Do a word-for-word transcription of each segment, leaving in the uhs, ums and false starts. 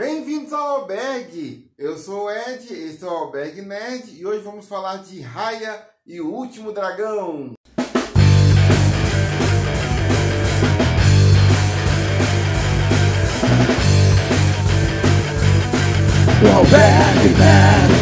Bem-vindos ao albergue! Eu sou o Ed, esse é o Albergue Nerd e hoje vamos falar de Raya e o Último Dragão. O Albergue Nerd!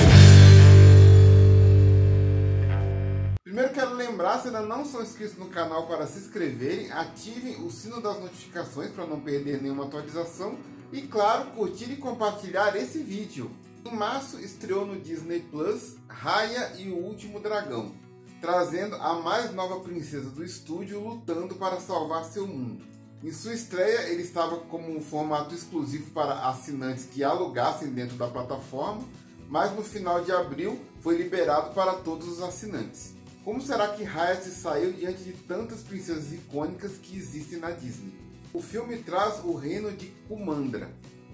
Primeiro quero lembrar, se ainda não são inscritos no canal para se inscreverem, ativem o sino das notificações para não perder nenhuma atualização. E claro, curtir e compartilhar esse vídeo. Em março estreou no Disney plus, Raya e o Último Dragão, trazendo a mais nova princesa do estúdio lutando para salvar seu mundo. Em sua estreia, ele estava como um formato exclusivo para assinantes que alugassem dentro da plataforma, mas no final de abril foi liberado para todos os assinantes. Como será que Raya se saiu diante de tantas princesas icônicas que existem na Disney? O filme traz o reino de Kumandra,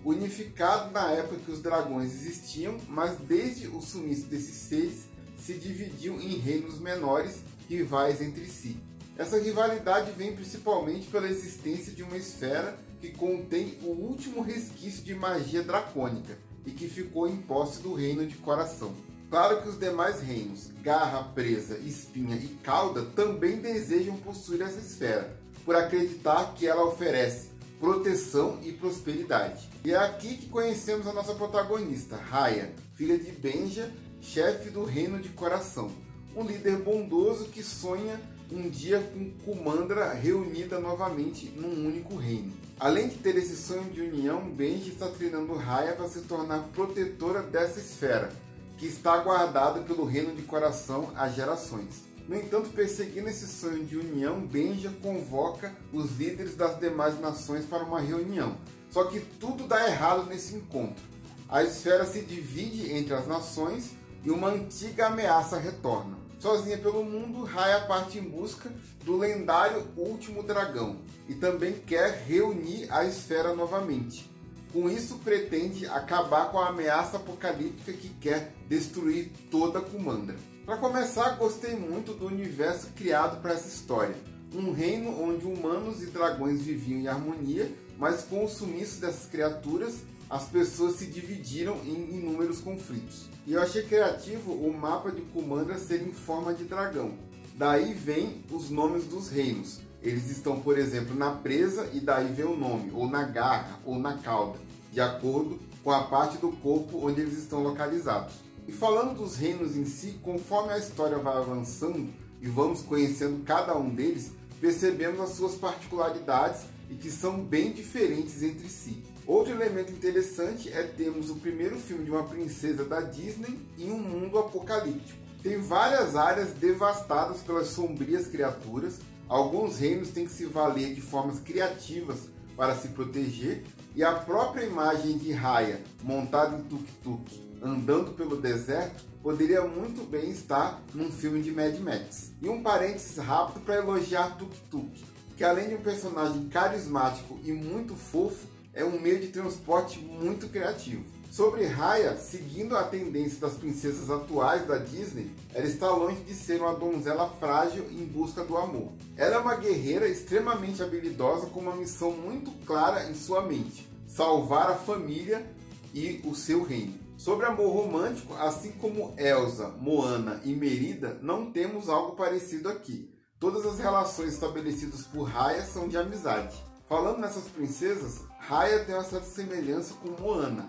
unificado na época que os dragões existiam, mas desde o sumiço desses seres se dividiu em reinos menores, rivais entre si. Essa rivalidade vem principalmente pela existência de uma esfera que contém o último resquício de magia dracônica e que ficou em posse do reino de coração. Claro que os demais reinos, Garra, Presa, Espinha e Cauda, também desejam possuir essa esfera, por acreditar que ela oferece proteção e prosperidade. E é aqui que conhecemos a nossa protagonista, Raya, filha de Benja, chefe do Reino de Coração, um líder bondoso que sonha um dia com Kumandra reunida novamente num único reino. Além de ter esse sonho de união, Benja está treinando Raya para se tornar protetora dessa esfera, que está guardada pelo Reino de Coração há gerações. No entanto, perseguindo esse sonho de união, Benja convoca os líderes das demais nações para uma reunião. Só que tudo dá errado nesse encontro. A esfera se divide entre as nações e uma antiga ameaça retorna. Sozinha pelo mundo, Raya parte em busca do lendário Último Dragão e também quer reunir a esfera novamente. Com isso, pretende acabar com a ameaça apocalíptica que quer destruir toda Kumandra. Para começar, gostei muito do universo criado para essa história. Um reino onde humanos e dragões viviam em harmonia, mas com o sumiço dessas criaturas, as pessoas se dividiram em inúmeros conflitos. E eu achei criativo o mapa de Kumandra ser em forma de dragão. Daí vem os nomes dos reinos. Eles estão, por exemplo, na presa e daí vem o nome, ou na garra, ou na cauda, de acordo com a parte do corpo onde eles estão localizados. E falando dos reinos em si, conforme a história vai avançando e vamos conhecendo cada um deles, percebemos as suas particularidades e que são bem diferentes entre si. Outro elemento interessante é termos o primeiro filme de uma princesa da Disney em um mundo apocalíptico. Tem várias áreas devastadas pelas sombrias criaturas. Alguns reinos têm que se valer de formas criativas para se proteger, e a própria imagem de Raya, montada em Tuk-Tuk, andando pelo deserto, poderia muito bem estar num filme de Mad Max. E um parênteses rápido para elogiar Tuk-Tuk, que além de um personagem carismático e muito fofo, é um meio de transporte muito criativo. Sobre Raya, seguindo a tendência das princesas atuais da Disney, ela está longe de ser uma donzela frágil em busca do amor. Ela é uma guerreira extremamente habilidosa com uma missão muito clara em sua mente: salvar a família e o seu reino. Sobre amor romântico, assim como Elsa, Moana e Merida, não temos algo parecido aqui. Todas as relações estabelecidas por Raya são de amizade. Falando nessas princesas, Raya tem uma certa semelhança com Moana.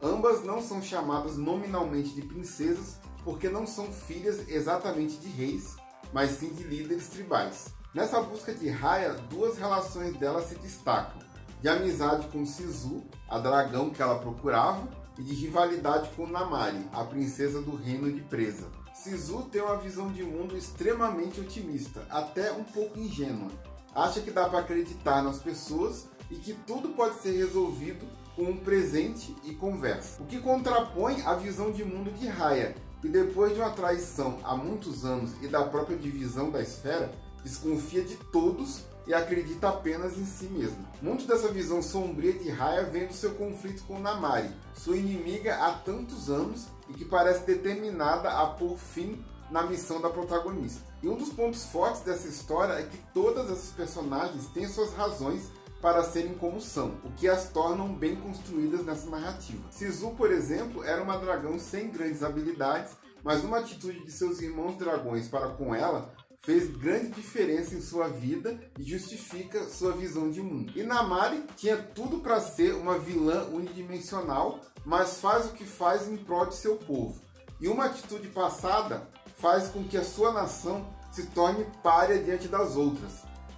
Ambas não são chamadas nominalmente de princesas porque não são filhas exatamente de reis, mas sim de líderes tribais. Nessa busca de Raya, duas relações dela se destacam: de amizade com Sisu, a dragão que ela procurava, e de rivalidade com Namari, a princesa do reino de Presa. Sisu tem uma visão de mundo extremamente otimista, até um pouco ingênua. Acha que dá para acreditar nas pessoas e que tudo pode ser resolvido com um presente e conversa. O que contrapõe a visão de mundo de Raya, que depois de uma traição há muitos anos e da própria divisão da esfera, desconfia de todos e acredita apenas em si mesma. Muito dessa visão sombria de Raya vem do seu conflito com Namari, sua inimiga há tantos anos e que parece determinada a pôr fim na missão da protagonista. E um dos pontos fortes dessa história é que todas essas personagens têm suas razões para serem como são, o que as tornam bem construídas nessa narrativa. Sisu, por exemplo, era uma dragão sem grandes habilidades, mas uma atitude de seus irmãos dragões para com ela fez grande diferença em sua vida e justifica sua visão de mundo. E Namari tinha tudo para ser uma vilã unidimensional, mas faz o que faz em prol de seu povo. E uma atitude passada faz com que a sua nação se torne pária diante das outras.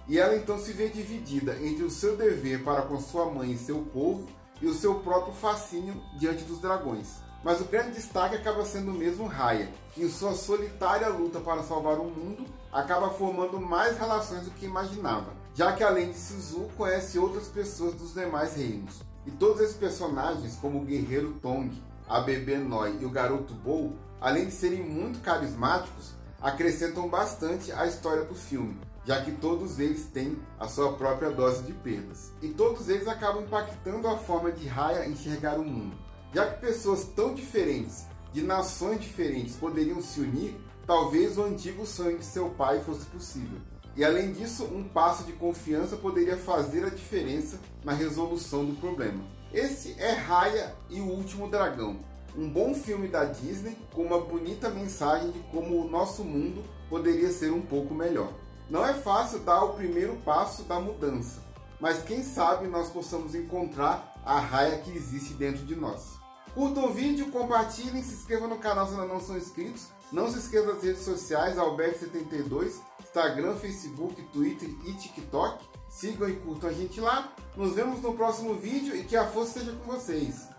E ela então se vê dividida entre o seu dever para com sua mãe e seu povo e o seu próprio fascínio diante dos dragões. Mas o grande destaque acaba sendo mesmo Raya, que em sua solitária luta para salvar o mundo, acaba formando mais relações do que imaginava, já que além de Sisu, conhece outras pessoas dos demais reinos. E todos esses personagens, como o guerreiro Tong, a bebê Noi e o garoto Bo, além de serem muito carismáticos, acrescentam bastante à história do filme, já que todos eles têm a sua própria dose de perdas. E todos eles acabam impactando a forma de Raya enxergar o mundo. Já que pessoas tão diferentes, de nações diferentes, poderiam se unir, talvez o antigo sonho de seu pai fosse possível. E além disso, um passo de confiança poderia fazer a diferença na resolução do problema. Esse é Raya e o Último Dragão, um bom filme da Disney com uma bonita mensagem de como o nosso mundo poderia ser um pouco melhor. Não é fácil dar o primeiro passo da mudança, mas quem sabe nós possamos encontrar a Raya que existe dentro de nós. Curtam o vídeo, compartilhem, se inscrevam no canal se ainda não são inscritos. Não se esqueçam das redes sociais, albergue setenta e dois, Instagram, Facebook, Twitter e TikTok. Sigam e curtam a gente lá. Nos vemos no próximo vídeo e que a força esteja com vocês.